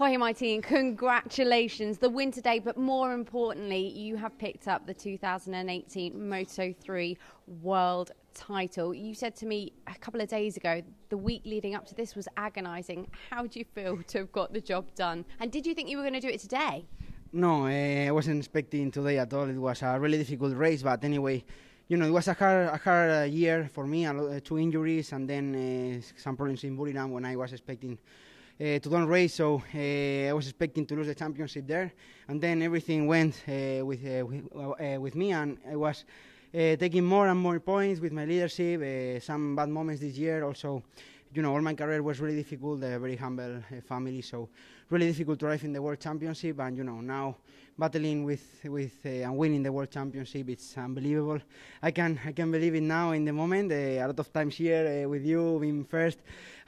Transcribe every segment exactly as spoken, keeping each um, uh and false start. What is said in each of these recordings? Jorge, my team, congratulations. The win today, but more importantly, you have picked up the two thousand eighteen Moto three World title. You said to me a couple of days ago, the week leading up to this was agonizing. How do you feel to have got the job done? And did you think you were going to do it today? No, uh, I wasn't expecting today at all. It was a really difficult race, but anyway, you know, it was a hard, a hard uh, year for me, a lot, uh, two injuries, and then uh, some problems in Buriram when I was expecting uh, to don't race, so uh, I was expecting to lose the championship there, and then everything went uh, with, uh, with, uh, with me, and I was uh, taking more and more points with my leadership, uh, some bad moments this year also. You know, all my career was really difficult, a very humble uh, family, so really difficult to arrive in the World Championship, and you know, now battling with with uh, and winning the World Championship, it's unbelievable. I can I can believe it now in the moment. Uh, a lot of times here uh, with you being first.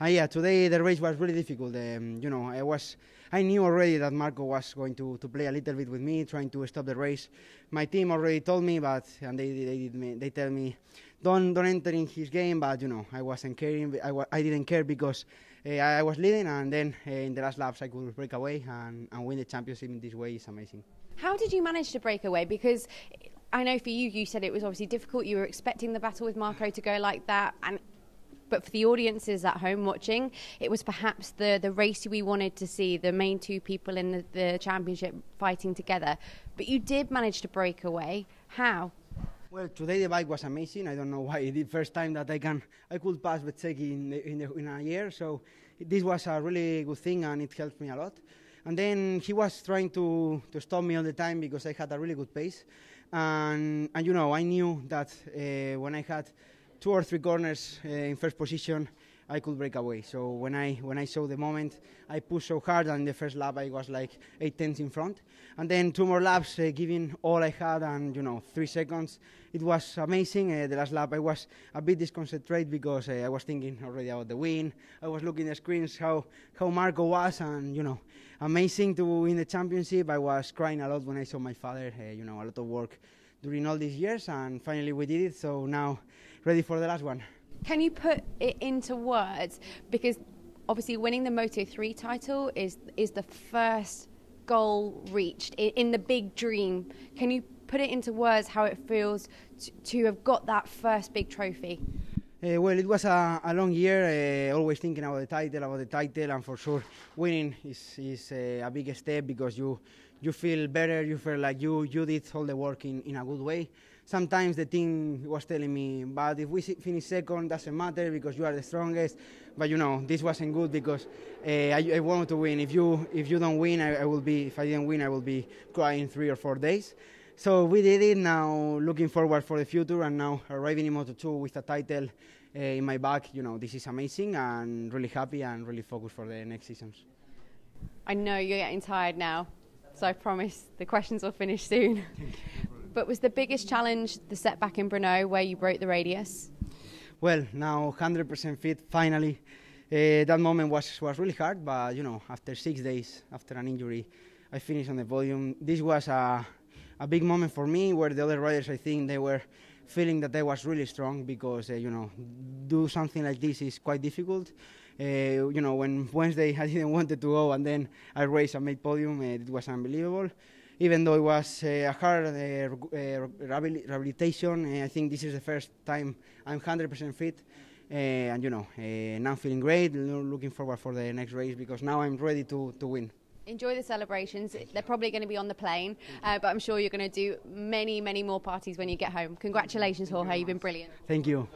Uh, yeah, today the race was really difficult. Um, you know, I was I knew already that Marco was going to to play a little bit with me, trying to stop the race. My team already told me, but and they they did me, they tell me don't don't enter in his game. But you know, I wasn't caring. I wa I didn't care because uh, I was leading, and then uh, in the last laps I could break away and, and win the championship in this way. It's amazing. How did you manage to break away? Because I know for you, you said it was obviously difficult. You were expecting the battle with Marco to go like that, and but for the audiences at home watching, it was perhaps the the race we wanted to see, the main two people in the, the championship fighting together. But you did manage to break away. How? Well, today the bike was amazing. I don't know why. It's the first time that I can I could pass Bezzecchi in the, in, the, in a year. So this was a really good thing, and it helped me a lot. And then he was trying to, to stop me all the time because I had a really good pace. And, and you know, I knew that uh, when I had two or three corners uh, in first position, I could break away. So when I, when I saw the moment, I pushed so hard, and in the first lap I was like eight tenths in front. And then two more laps, uh, giving all I had, and you know, three seconds. It was amazing. Uh, the last lap I was a bit disconcentrated because uh, I was thinking already about the win. I was looking at the screens how, how Marco was, and you know, amazing to win the championship. I was crying a lot when I saw my father, uh, you know, a lot of work during all these years, and finally we did it, so now ready for the last one. Can you put it into words? Because obviously winning the Moto three title is, is the first goal reached in, in the big dream. Can you put it into words how it feels to, to have got that first big trophy? Uh, well, it was a, a long year, uh, always thinking about the title, about the title, and for sure winning is, is uh, a big step because you, you feel better, you feel like you, you did all the work in, in a good way. Sometimes the team was telling me, but if we finish second, doesn't matter because you are the strongest. But you know, this wasn't good because uh, I, I wanted to win. If you, if you don't win, I, I will be, if I didn't win, I will be crying three or four days. So we did it. Now looking forward for the future, and now arriving in Moto two with a title uh, in my back, you know, this is amazing, and really happy and really focused for the next seasons. I know you're getting tired now, so I promise the questions will finish soon. But was the biggest challenge the setback in Brno where you broke the radius? Well, now one hundred percent fit, finally. Uh, that moment was, was really hard, but you know, after six days, after an injury, I finished on the podium. This was a, a big moment for me where the other riders, I think, they were feeling that I was really strong because, uh, you know, do something like this is quite difficult. Uh, you know, when Wednesday I didn't want to go, and then I raced and made podium, uh, it was unbelievable. Even though it was uh, a hard uh, uh, rehabilitation, uh, I think this is the first time I'm one hundred percent fit. Uh, and, you know, uh, now feeling great, looking forward for the next race because now I'm ready to, to win. Enjoy the celebrations. They're probably going to be on the plane, uh, but I'm sure you're going to do many, many more parties when you get home. Congratulations, Jorge. You've been brilliant. Thank you.